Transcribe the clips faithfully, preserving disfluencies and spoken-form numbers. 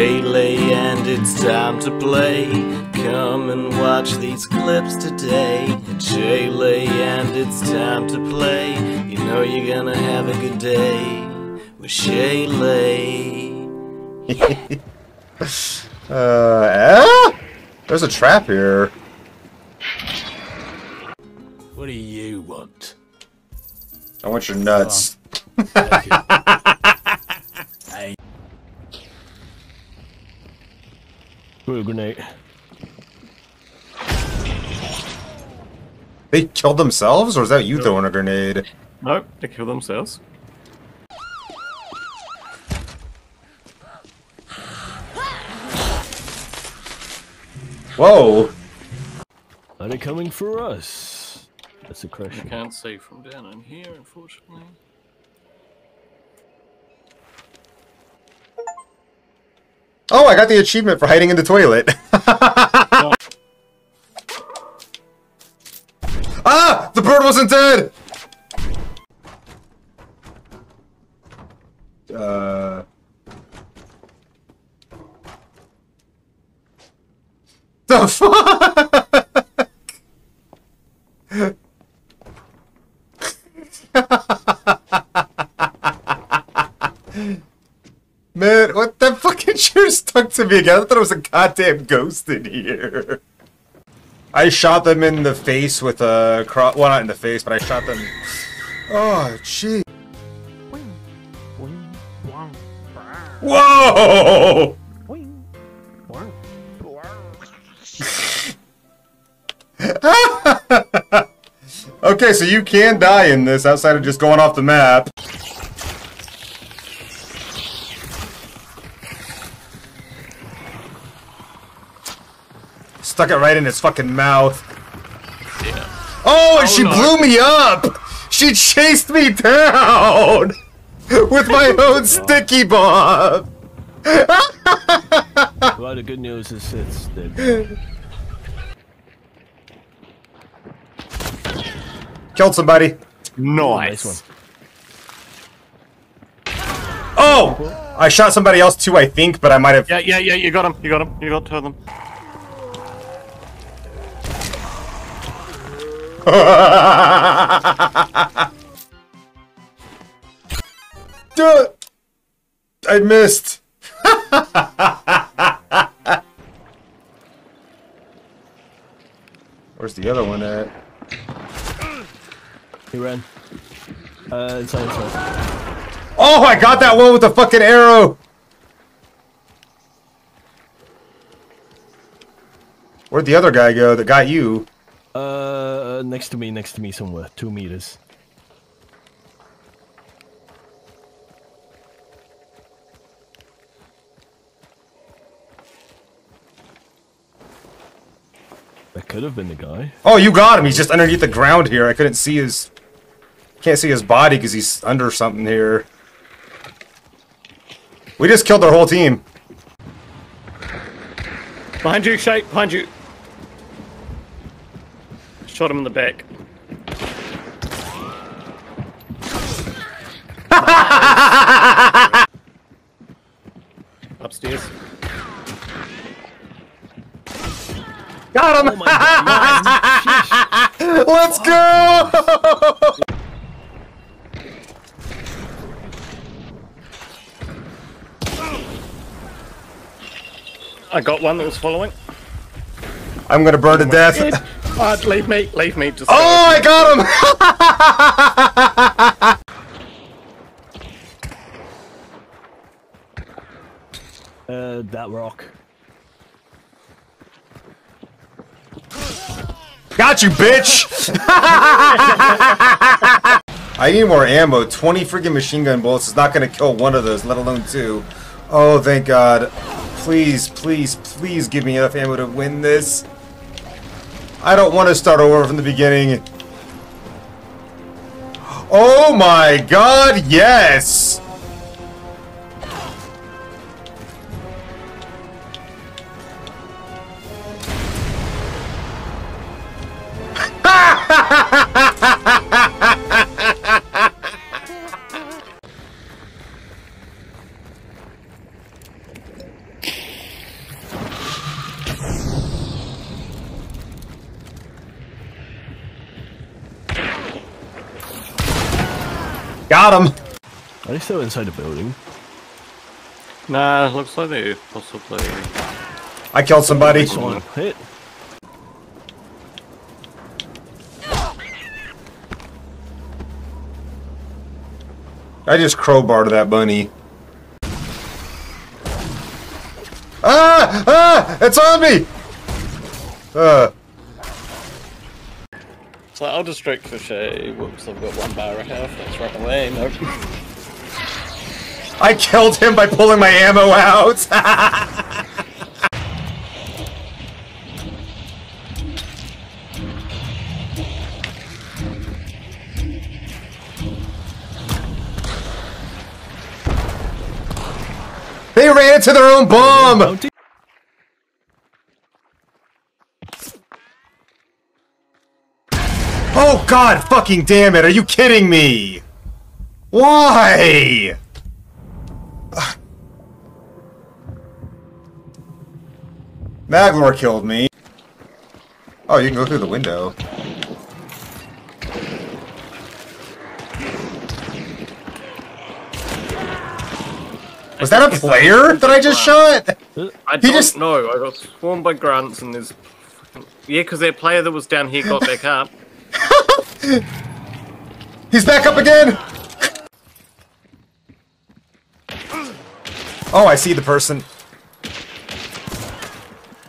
Sheighlay and it's time to play. Come and watch these clips today. Sheighlay and it's time to play. You know you're gonna have a good day with Sheighlay. uh, eh? There's a trap here. What do you want? I want your nuts. Oh, grenade. They killed themselves, or is that you no. throwing a grenade? Nope, they killed themselves. Whoa! Are they coming for us? That's a question. I can't see from down in here, unfortunately. Oh, I got the achievement for hiding in the toilet. No. Ah! The bird wasn't dead! Uh... The fuck! Man, what the fucking chair stuck to me again. I thought it was a goddamn ghost in here. I shot them in the face with a cross. Well, not in the face, but I shot them. Oh, jeez. Whoa! Okay, so you can die in this outside of just going off the map. Stuck it right in his fucking mouth. Yeah. Oh, and oh, she no. blew me up! She chased me down! With my own sticky bomb! Well, the good news is it's dead. Killed somebody. Nice. Nice one. Oh! I shot somebody else too, I think, but I might have... Yeah, yeah, yeah, you got him, you got him, you got two of them. I missed. Where's the other one at? He ran. Uh, inside, inside. Oh, I got that one with the fucking arrow. Where'd the other guy go that got you? Uh, next to me, next to me somewhere. Two meters. That could have been the guy. Oh, you got him! He's just underneath the ground here. I couldn't see his... Can't see his body because he's under something here. We just killed their whole team. Behind you, Sheighlay! Behind you! Shot him in the back. Upstairs. Got him! Oh God, Let's go! I got one that was following. I'm gonna burn to death. Oh, leave me, leave me. Just oh, I me. got him! uh, that rock. Got you, bitch! I need more ammo. twenty freaking machine gun bullets is not gonna kill one of those, let alone two. Oh, thank God. Please, please, please give me enough ammo to win this. I don't want to start over from the beginning. Oh my God, yes! Got him! Are they still inside the building? Nah, looks like they possibly... I killed somebody. Someone hit. I just crowbarred that bunny. Ah! Ah! It's on me! Uh. So I'll distract for Shay. Whoops, I've got one bar half. Let's run away. No. I killed him by pulling my ammo out! They ran into their own bomb! Oh god fucking damn it, are you kidding me? Why? Maglore killed me. Oh, you can go through the window. Was that a player that I just shot? I don't just... know. I got swarmed by grunts and there's... Yeah, because that player that was down here got back up. He's back up again! Oh, I see the person.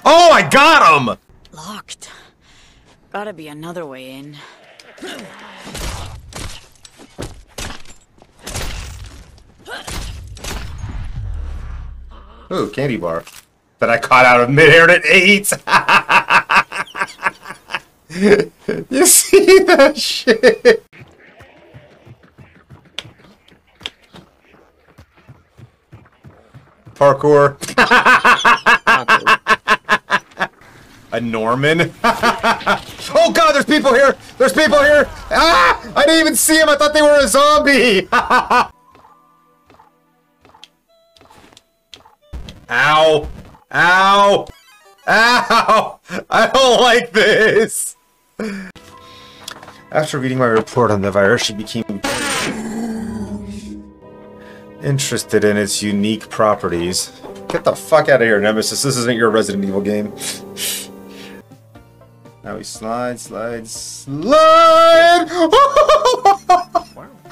Oh, I got him! Locked. Gotta be another way in. Ooh, candy bar. That I caught out of midair and ate! You see that shit? Parkour. A Norman? Oh god, there's people here! There's people here! Ah! I didn't even see him! I thought they were a zombie! Ow! Ow! Ow! I don't like this! After reading my report on the virus, she became interested in its unique properties. Get the fuck out of here, Nemesis. This isn't your Resident Evil game. Now we slide, slide, slide!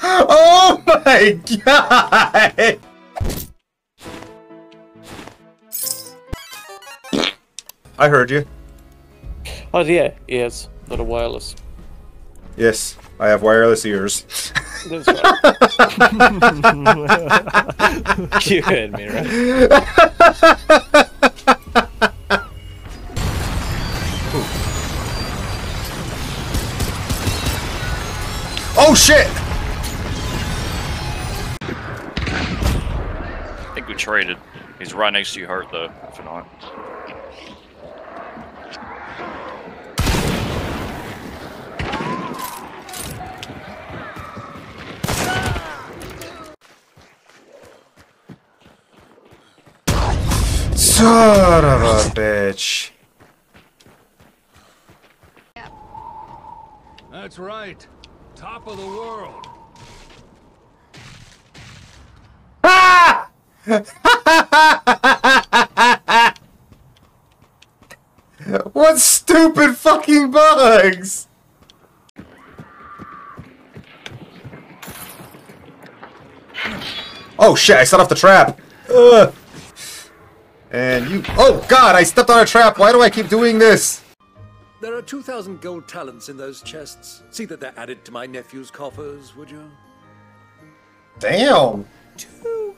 Oh my god! I heard you. Oh yeah, ears, not a wireless. Yes, I have wireless ears. That's right. You heard me, right? Oh shit! I think we traded. He's right next to you, Hurt, though, if not. Son of a bitch. That's right. Top of the world. Ah! What stupid fucking bugs? Oh shit, I set off the trap. Ugh. And you- Oh god, I stepped on a trap! Why do I keep doing this? There are two thousand gold talents in those chests. See that they're added to my nephew's coffers, would you? Damn! two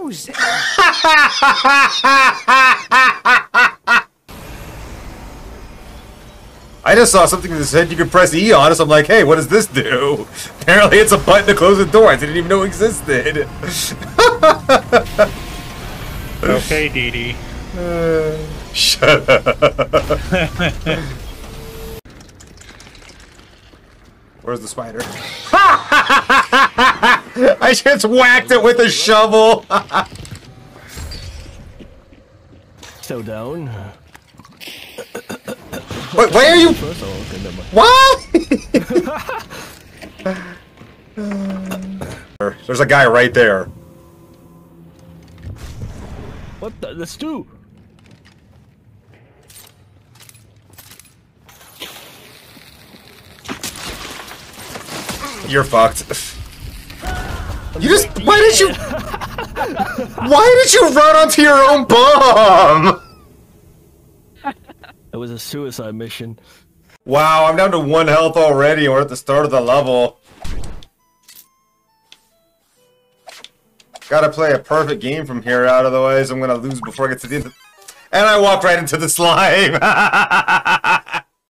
thousand! I just saw something that said you could press E on us. I'm like, hey, what does this do? Apparently it's a button to close the door. I didn't even know existed. Okay, Dee Dee. Uh, shut up. Where's the spider? I just whacked it with a shovel. So down. Wait, why are you? What? There's a guy right there. What the? Let's do. You're fucked. You just. Why did you. Why did you run onto your own bomb? It was a suicide mission. Wow, I'm down to one health already. We're at the start of the level. Gotta play a perfect game from here, out otherwise I'm gonna lose before I get to the end. And I walked right into the slime.